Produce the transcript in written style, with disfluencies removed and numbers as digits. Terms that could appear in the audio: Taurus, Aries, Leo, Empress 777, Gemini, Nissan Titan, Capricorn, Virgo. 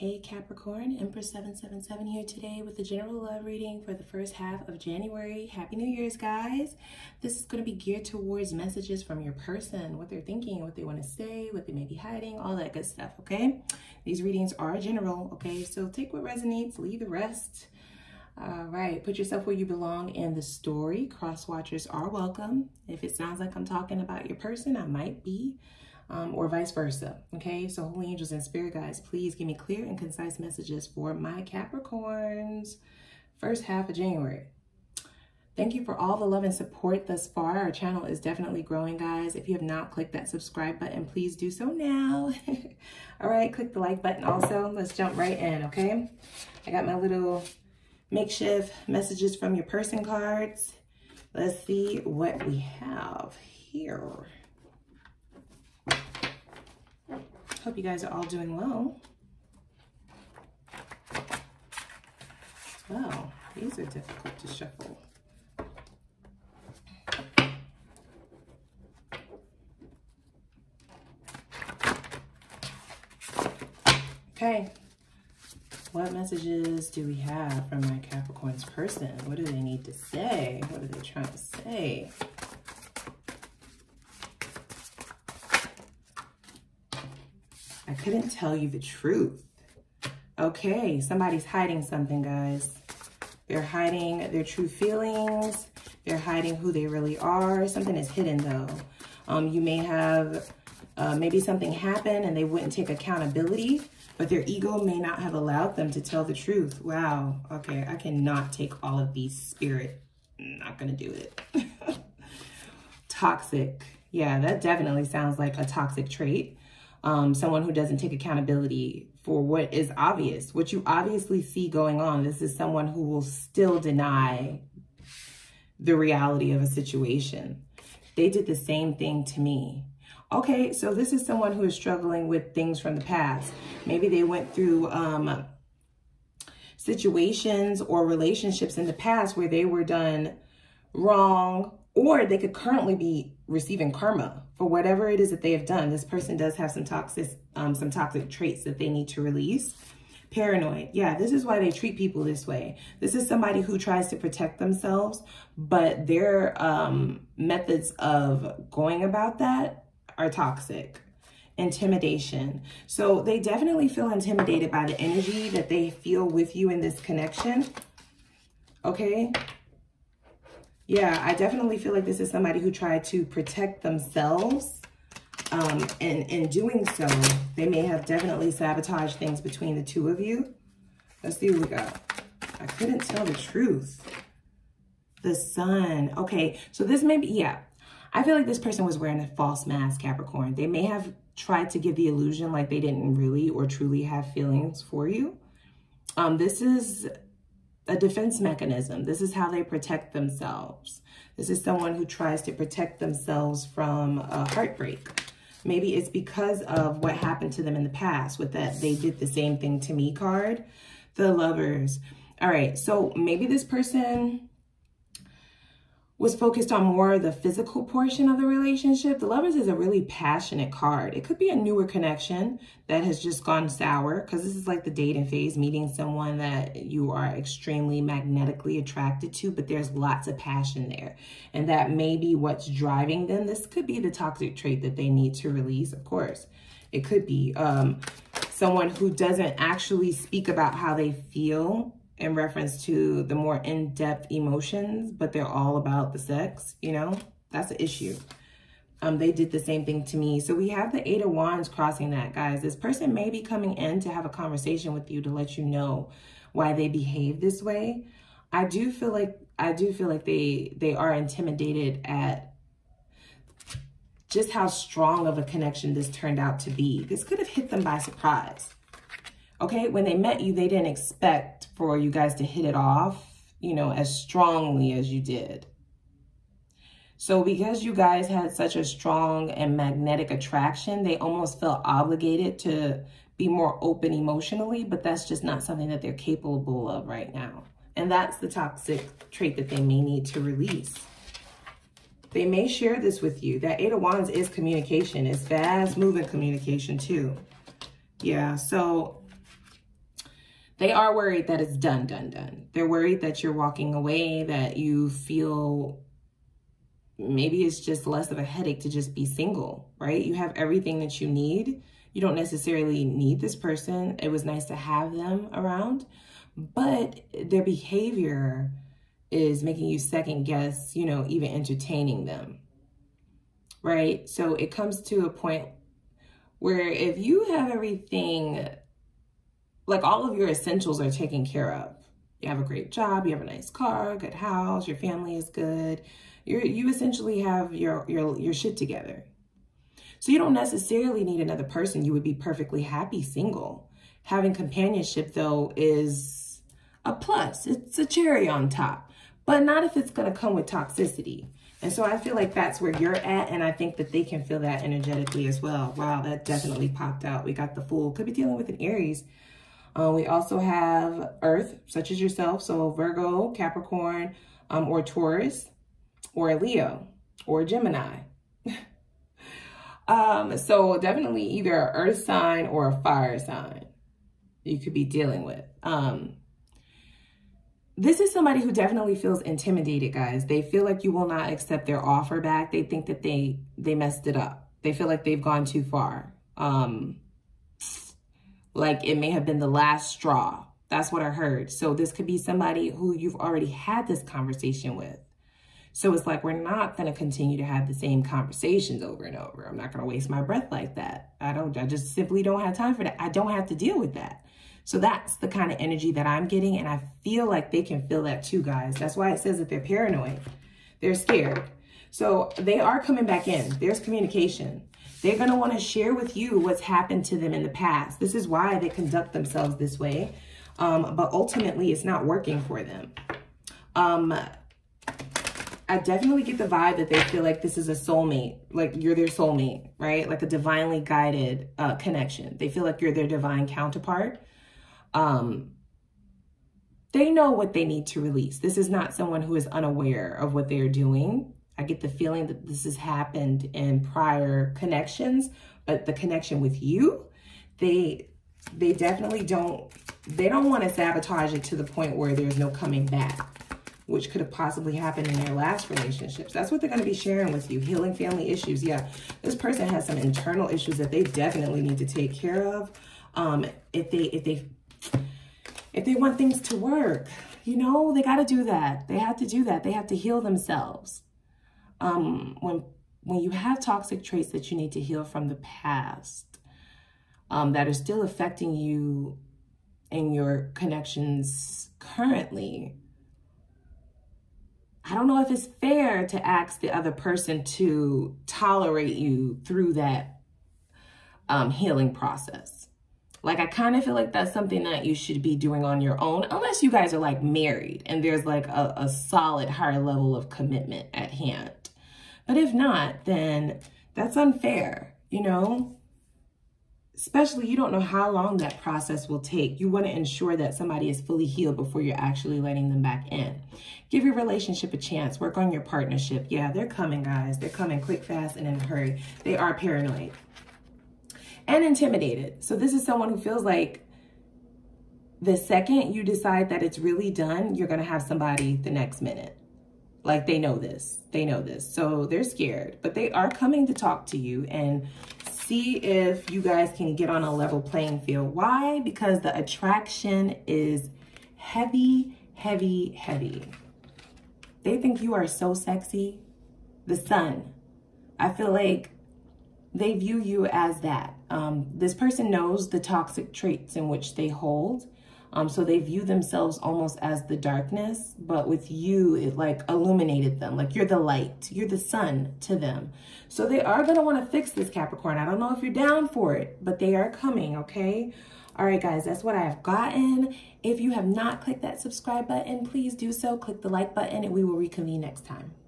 Hey Capricorn, Empress 777 here today with the general love reading for the first half of January. Happy New Year's, guys. This is going to be geared towards messages from your person, what they're thinking, what they want to say, what they may be hiding, all that good stuff, okay? These readings are general, okay? So take what resonates, leave the rest. All right, put yourself where you belong in the story. Cross watchers are welcome. If it sounds like I'm talking about your person, I might be. Or vice versa, okay? So holy angels and spirit guides, please give me clear and concise messages for my Capricorns, first half of January. Thank you for all the love and support thus far. Our channel is definitely growing, guys. If you have not clicked that subscribe button, please do so now. All right, click the like button also. Let's jump right in, okay? I got my little makeshift messages from your person cards. Let's see what we have here. Hope you guys are all doing well. Wow, these are difficult to shuffle. Okay, what messages do we have from my Capricorn's person? What do they need to say? What are they trying to say? I couldn't tell you the truth. Okay, somebody's hiding something, guys. They're hiding their true feelings. They're hiding who they really are. Something is hidden, though. You may have, maybe something happened and they wouldn't take accountability, but their ego may not have allowed them to tell the truth. Wow, okay, I cannot take all of these, spirit. I'm not gonna do it. Toxic. Yeah, that definitely sounds like a toxic trait. Someone who doesn't take accountability for what is obvious, what you obviously see going on. This is someone who will still deny the reality of a situation. They did the same thing to me. Okay, so this is someone who is struggling with things from the past. Maybe they went through situations or relationships in the past where they were done wrong, or they could currently be receiving karma for whatever it is that they have done. This person does have some toxic traits that they need to release. Paranoid. Yeah, this is why they treat people this way. This is somebody who tries to protect themselves, but their methods of going about that are toxic. Intimidation. So they definitely feel intimidated by the energy that they feel with you in this connection. Okay. Yeah, I definitely feel like this is somebody who tried to protect themselves. And in doing so, they may have definitely sabotaged things between the two of you. Let's see what we got. I couldn't tell the truth. The sun. Okay, so this may be, yeah. I feel like this person was wearing a false mask, Capricorn. They may have tried to give the illusion like they didn't really or truly have feelings for you. This is a defense mechanism. This is how they protect themselves. This is someone who tries to protect themselves from a heartbreak. Maybe it's because of what happened to them in the past with that "they did the same thing to me" card. The lovers. All right, so maybe this person was focused on more of the physical portion of the relationship. The lovers is a really passionate card. It could be a newer connection that has just gone sour, because this is like the dating phase, meeting someone that you are extremely magnetically attracted to, but there's lots of passion there. And that may be what's driving them. This could be the toxic trait that they need to release, of course. It could be someone who doesn't actually speak about how they feel in reference to the more in-depth emotions, but they're all about the sex, you know? That's an issue. They did the same thing to me. So we have the Eight of Wands crossing that, guys. This person may be coming in to have a conversation with you to let you know why they behave this way. I do feel like they are intimidated at just how strong of a connection this turned out to be. This could have hit them by surprise. Okay, when they met you, they didn't expect for you guys to hit it off, you know, as strongly as you did. So because you guys had such a strong and magnetic attraction, they almost felt obligated to be more open emotionally, but that's just not something that they're capable of right now. And that's the toxic trait that they may need to release. They may share this with you. That Eight of Wands is communication. It's fast-moving communication too. Yeah, so They are worried that it's done, done, done. They're worried that you're walking away, that you feel maybe it's just less of a headache to just be single, right? You have everything that you need. You don't necessarily need this person. It was nice to have them around, but their behavior is making you second guess, you know, even entertaining them, right? So it comes to a point where if you have everything, like all of your essentials are taken care of. You have a great job, you have a nice car, good house, your family is good. You essentially have your shit together. So you don't necessarily need another person. You would be perfectly happy single. Having companionship though is a plus. It's a cherry on top, but not if it's gonna come with toxicity. And so I feel like that's where you're at, and I think that they can feel that energetically as well. Wow, that definitely popped out. We got the Fool. Could be dealing with an Aries. We also have Earth, such as yourself, so Virgo, Capricorn, or Taurus, or Leo, or Gemini. So definitely either an Earth sign or a fire sign you could be dealing with. This is somebody who definitely feels intimidated, guys. They feel like you will not accept their offer back. They think that they messed it up. They feel like they've gone too far. Like it may have been the last straw. That's what I heard. So this could be somebody who you've already had this conversation with. So it's like, we're not going to continue to have the same conversations over and over. I'm not going to waste my breath like that. I just simply don't have time for that. I don't have to deal with that. So that's the kind of energy that I'm getting. And I feel like they can feel that too, guys. That's why it says that they're paranoid. They're scared. So they are coming back in. There's communication. They're going to want to share with you what's happened to them in the past. This is why they conduct themselves this way. But ultimately, it's not working for them. I definitely get the vibe that they feel like this is a soulmate, like you're their soulmate, right? Like a divinely guided connection. They feel like you're their divine counterpart. They know what they need to release. This is not someone who is unaware of what they're doing. I get the feeling that this has happened in prior connections, but the connection with you, they definitely don't want to sabotage it to the point where there's no coming back, which could have possibly happened in their last relationships. That's what they're going to be sharing with you. Healing family issues. Yeah, this person has some internal issues that they definitely need to take care of. If they want things to work, you know, they got to do that. They have to do that. They have to heal themselves. When you have toxic traits that you need to heal from the past, that are still affecting you in your connections currently, I don't know if it's fair to ask the other person to tolerate you through that healing process. Like, I kind of feel like that's something that you should be doing on your own, unless you guys are like married and there's like a solid higher level of commitment at hand. But if not, then that's unfair, you know? Especially you don't know how long that process will take. You want to ensure that somebody is fully healed before you're actually letting them back in. Give your relationship a chance. Work on your partnership. Yeah, they're coming, guys. They're coming quick, fast, and in a hurry. They are paranoid and intimidated. So this is someone who feels like the second you decide that it's really done, you're going to have somebody the next minute. Like, they know this. They know this. So they're scared, but they are coming to talk to you and see if you guys can get on a level playing field. Why? Because the attraction is heavy, heavy, heavy. They think you are so sexy. The sun. I feel like they view you as that. This person knows the toxic traits in which they hold. So they view themselves almost as the darkness, but with you, it like illuminated them. Like, you're the light, you're the sun to them. So they are going to want to fix this, Capricorn. I don't know if you're down for it, but they are coming. Okay. All right, guys, that's what I've gotten. If you have not clicked that subscribe button, please do so. Click the like button and we will reconvene next time.